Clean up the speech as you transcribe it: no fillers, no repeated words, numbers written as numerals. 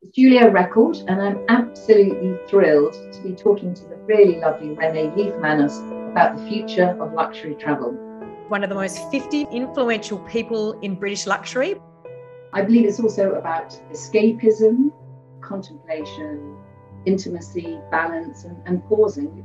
It's Julia Record, and I'm absolutely thrilled to be talking to the really lovely Renae Leith-Manos about the future of luxury travel. One of the most 50 influential people in British luxury. I believe it's also about escapism, contemplation, intimacy, balance and pausing.